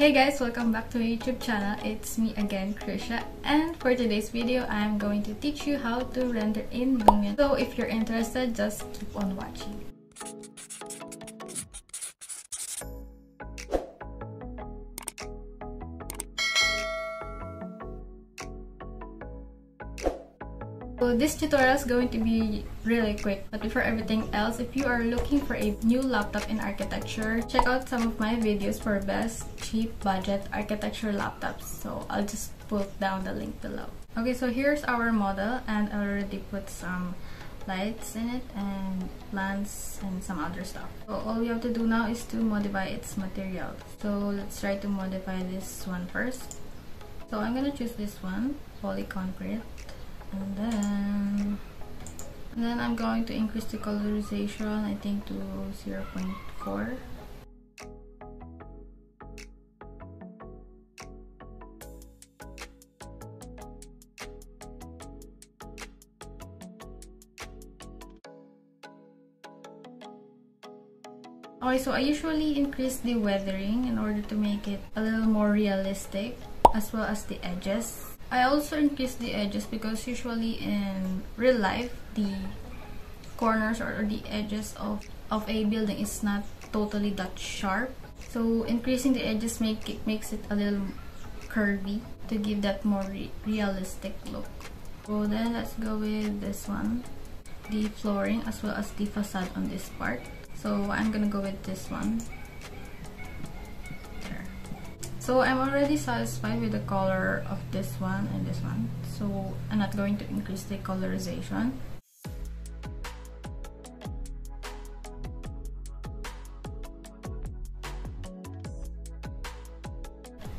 Hey guys, welcome back to my YouTube channel. It's me again, Krissha, and for today's video I'm going to teach you how to render in Lumion. So if you're interested, just keep on watching. So this tutorial is going to be really quick, but before everything else, if you are looking for a new laptop in architecture, check out some of my videos for best cheap budget architecture laptops. So I'll just put down the link below. Okay, so here's our model, and I already put some lights in it and plants and some other stuff. So all we have to do now is to modify its material. So let's try to modify this one first. So I'm gonna choose this one, polyconcrete. And then I'm going to increase the colorization, I think, to 0.4. Okay, so I usually increase the weathering in order to make it a little more realistic, as well as the edges. I also increase the edges because usually in real life, the corners or the edges of a building is not totally that sharp. So increasing the edges makes it a little curvy to give that more realistic look. So then let's go with this one, the flooring as well as the facade on this part. So I'm gonna go with this one. So I'm already satisfied with the color of this one and this one, so I'm not going to increase the colorization.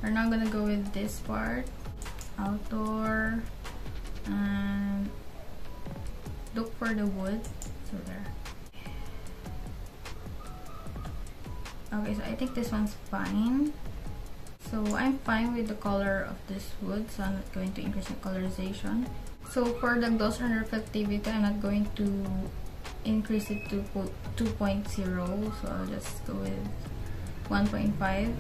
We're now gonna go with this part, outdoor, and look for the wood. So there. Okay, so I think this one's fine. So I'm fine with the color of this wood, so I'm not going to increase the colorization. So for the gloss and reflectivity, I'm not going to increase it to 2.0, so I'll just go with 1.5.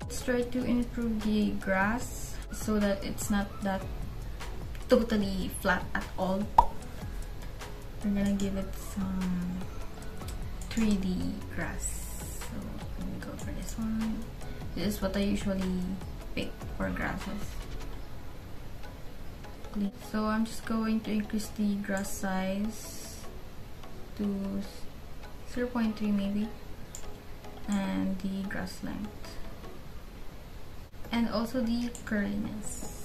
Let's try to improve the grass so that it's not that totally flat at all. We're gonna give it some 3D grass. So let me go for this one. This is what I usually pick for grasses. So I'm just going to increase the grass size to 0.3 maybe, and the grass length, and also the curliness,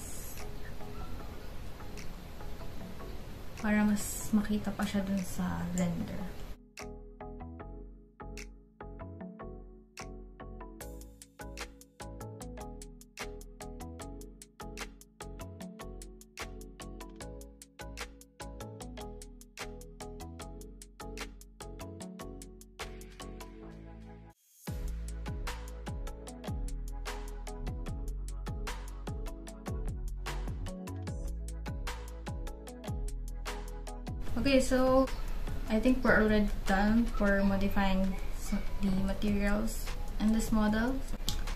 para mas makita pa siya dun sa blender. Okay, so I think we're already done for modifying the materials in this model.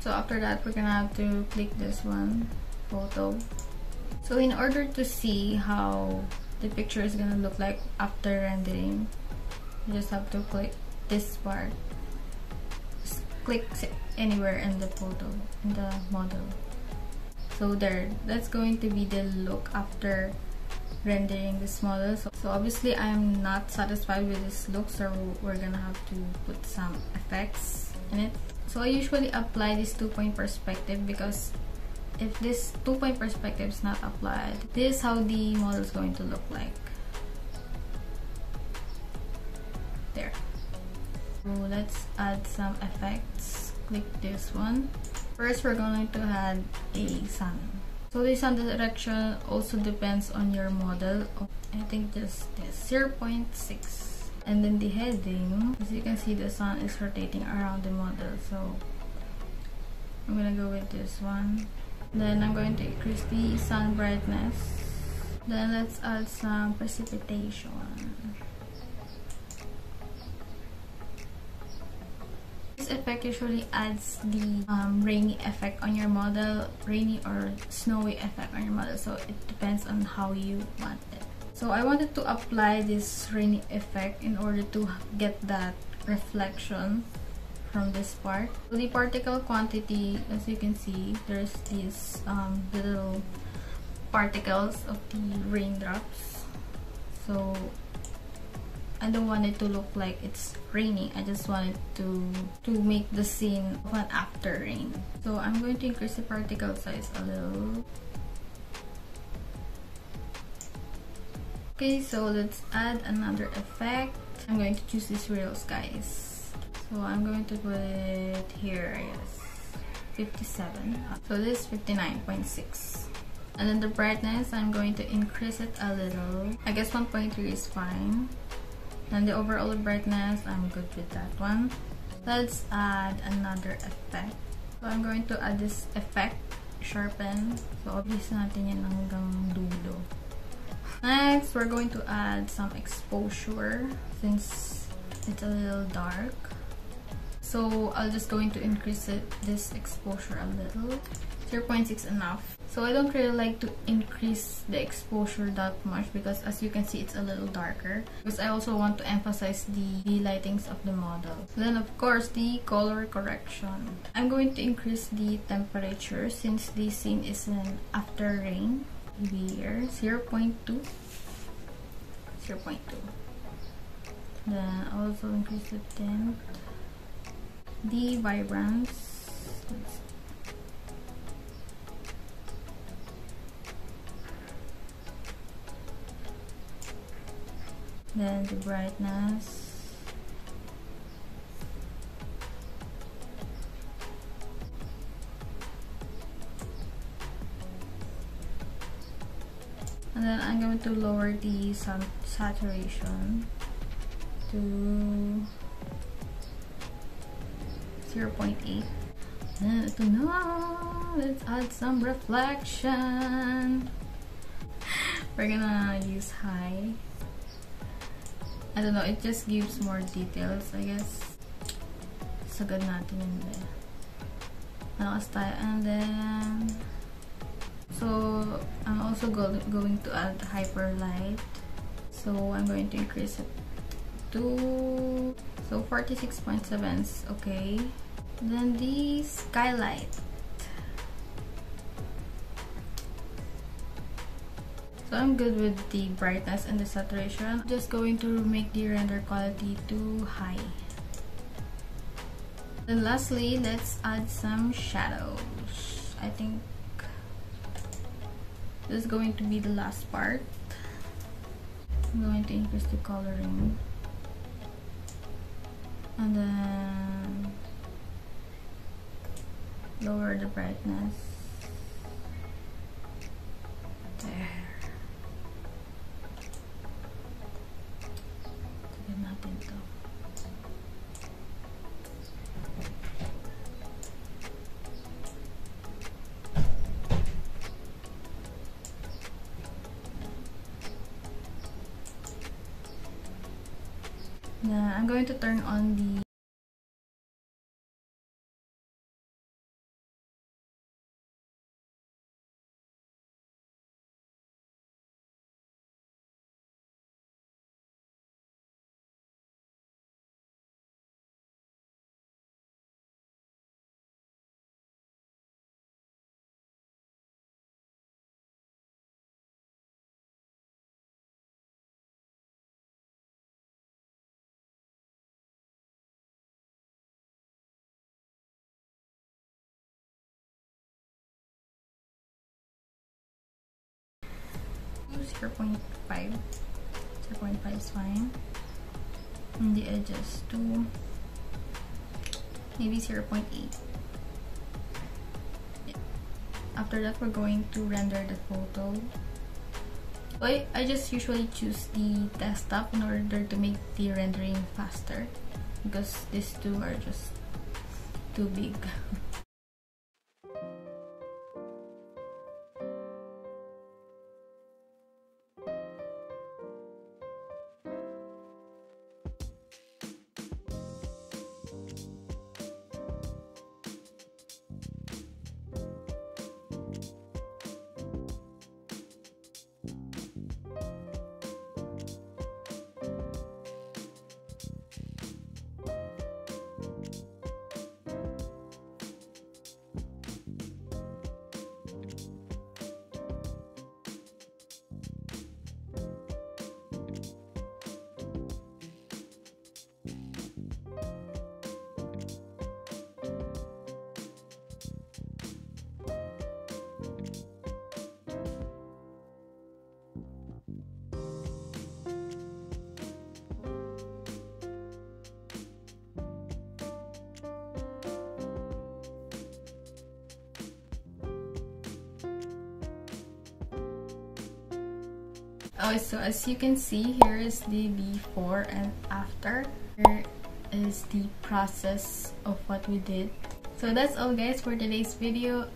So after that, we're gonna have to click this one, photo. So in order to see how the picture is gonna look like after rendering, you just have to click this part. Just click anywhere in the photo, in the model. So there, that's going to be the look after rendering this model. So obviously I'm not satisfied with this look, so we're gonna have to put some effects in it. So I usually apply this 2-point perspective, because if this 2-point perspective is not applied, this is how the model is going to look like. There. So let's add some effects. Click this one. First, we're going to add a sun. So the sun direction also depends on your model. I think just this, 0.6. And then the heading, as you can see, the sun is rotating around the model. So I'm gonna go with this one. Then I'm going to increase the sun brightness. Then let's add some precipitation. This effect usually adds the rainy effect on your model, rainy or snowy effect on your model, so it depends on how you want it. So I wanted to apply this rainy effect in order to get that reflection from this part. So the particle quantity, as you can see, there's these little particles of the raindrops, so I don't want it to look like it's raining. I just want it to make the scene of an after rain. So I'm going to increase the particle size a little. Okay, so let's add another effect. I'm going to choose these real skies, so I'm going to put it here. Yes, 57. So this is 59.6. And then the brightness, I'm going to increase it a little. I guess 1.3 is fine. And the overall brightness, I'm good with that one. Let's add another effect. So I'm going to add this effect, sharpen. So obvious natin yan hanggang dulo. Next, we're going to add some exposure since it's a little dark. So I'll just going to increase it, this exposure a little. 0.6 enough. So I don't really like to increase the exposure that much because as you can see it's a little darker, because I also want to emphasize the lightings of the model. Then of course the color correction. I'm going to increase the temperature since the scene is an after rain. Maybe here 0.2. Then also increase the tint, the vibrance. Then the brightness. And then I'm going to lower the saturation to 0.8. Then ito na! Let's add some reflection. We're gonna use high. I don't know, it just gives more details, I guess. Sagad natin yun din. Malakas tayo. And then... So, I'm also going to add hyperlight. So, I'm going to increase it to... So, 46.7 is okay. Then, the skylight. So I'm good with the brightness and the saturation. I'm just going to make the render quality too high. Then lastly, let's add some shadows. I think this is going to be the last part. I'm going to increase the coloring. And then lower the brightness. There. Now I'm going to turn on the .5 is fine, and the edges to maybe 0.8. After that, we're going to render the photo. I just usually choose the desktop in order to make the rendering faster because these two are just too big. Oh, so as you can see, here is the before and after. Here is the process of what we did. So that's all guys for today's video.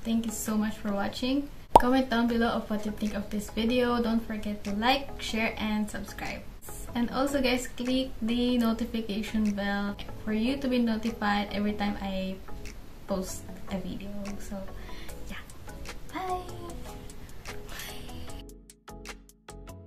Thank you so much for watching. Comment down below of what you think of this video. Don't forget to like, share, and subscribe. And also guys, click the notification bell for you to be notified every time I post a video. So